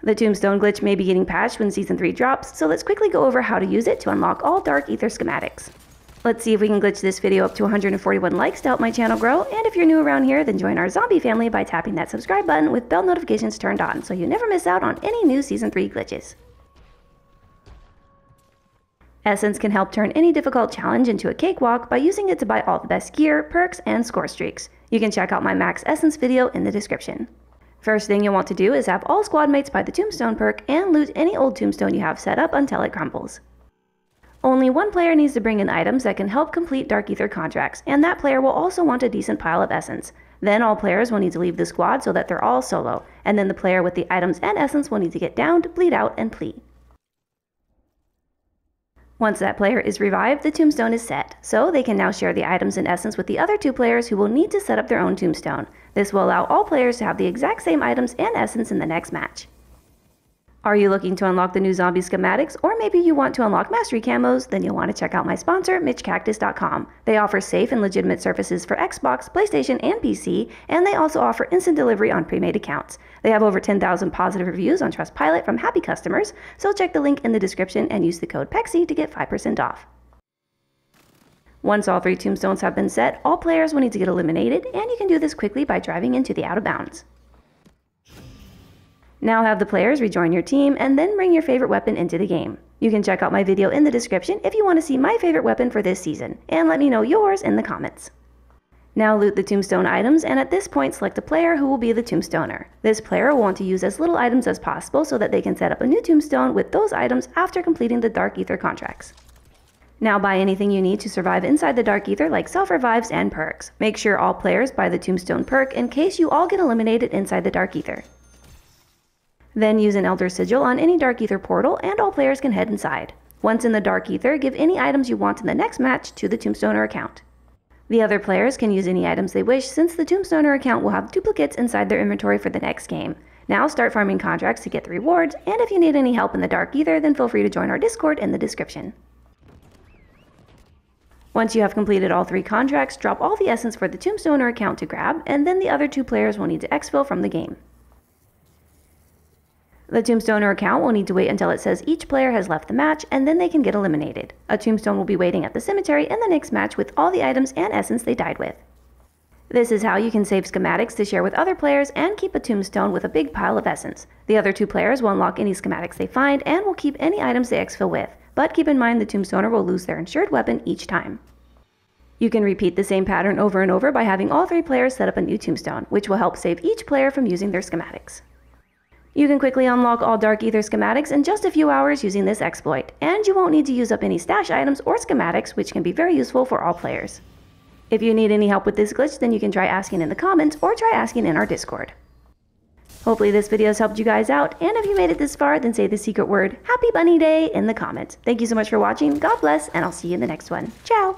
The Tombstone glitch may be getting patched when Season 3 drops, so let's quickly go over how to use it to unlock all Dark Aether schematics. Let's see if we can glitch this video up to 141 likes to help my channel grow, and if you're new around here, then join our zombie family by tapping that subscribe button with bell notifications turned on so you never miss out on any new Season 3 glitches. Essence can help turn any difficult challenge into a cakewalk by using it to buy all the best gear, perks, and score streaks. You can check out my Max Essence video in the description. First thing you'll want to do is have all squadmates buy the Tombstone perk and loot any old Tombstone you have set up until it crumbles. Only one player needs to bring in items that can help complete Dark Aether contracts, and that player will also want a decent pile of Essence. Then all players will need to leave the squad so that they're all solo, and then the player with the items and Essence will need to get downed, bleed out, and flee. Once that player is revived, the Tombstone is set, so they can now share the items and Essence with the other two players who will need to set up their own Tombstone. This will allow all players to have the exact same items and Essence in the next match. Are you looking to unlock the new zombie schematics, or maybe you want to unlock mastery camos? Then you'll want to check out my sponsor, MitchCactus.com. They offer safe and legitimate services for Xbox, PlayStation, and PC, and they also offer instant delivery on pre-made accounts. They have over 10,000 positive reviews on Trustpilot from happy customers, so check the link in the description and use the code PEXI to get 5% off. Once all three Tombstones have been set, all players will need to get eliminated, and you can do this quickly by driving into the out of bounds. Now have the players rejoin your team and then bring your favorite weapon into the game. You can check out my video in the description if you want to see my favorite weapon for this season, and let me know yours in the comments. Now loot the Tombstone items, and at this point select a player who will be the Tombstoner. This player will want to use as little items as possible so that they can set up a new Tombstone with those items after completing the Dark Aether contracts. Now buy anything you need to survive inside the Dark Aether, like self-revives and perks. Make sure all players buy the Tombstone perk in case you all get eliminated inside the Dark Aether. Then use an Elder Sigil on any Dark Aether portal, and all players can head inside. Once in the Dark Aether, give any items you want in the next match to the Tombstoner account. The other players can use any items they wish, since the Tombstoner account will have duplicates inside their inventory for the next game. Now start farming contracts to get the rewards, and if you need any help in the Dark Aether, then feel free to join our Discord in the description. Once you have completed all three contracts, drop all the essence for the Tombstoner account to grab, and then the other two players will need to exfil from the game. The Tombstoner account will need to wait until it says each player has left the match, and then they can get eliminated. A Tombstone will be waiting at the cemetery in the next match with all the items and essence they died with. This is how you can save schematics to share with other players and keep a Tombstone with a big pile of essence. The other two players will unlock any schematics they find and will keep any items they exfil with, but keep in mind the Tombstoner will lose their insured weapon each time. You can repeat the same pattern over and over by having all three players set up a new Tombstone, which will help save each player from using their schematics. You can quickly unlock all Dark Aether schematics in just a few hours using this exploit, and you won't need to use up any stash items or schematics, which can be very useful for all players. If you need any help with this glitch, then you can try asking in the comments or try asking in our Discord. Hopefully this video has helped you guys out, and if you made it this far, then say the secret word, Happy Bunny Day, in the comments. Thank you so much for watching, God bless, and I'll see you in the next one. Ciao!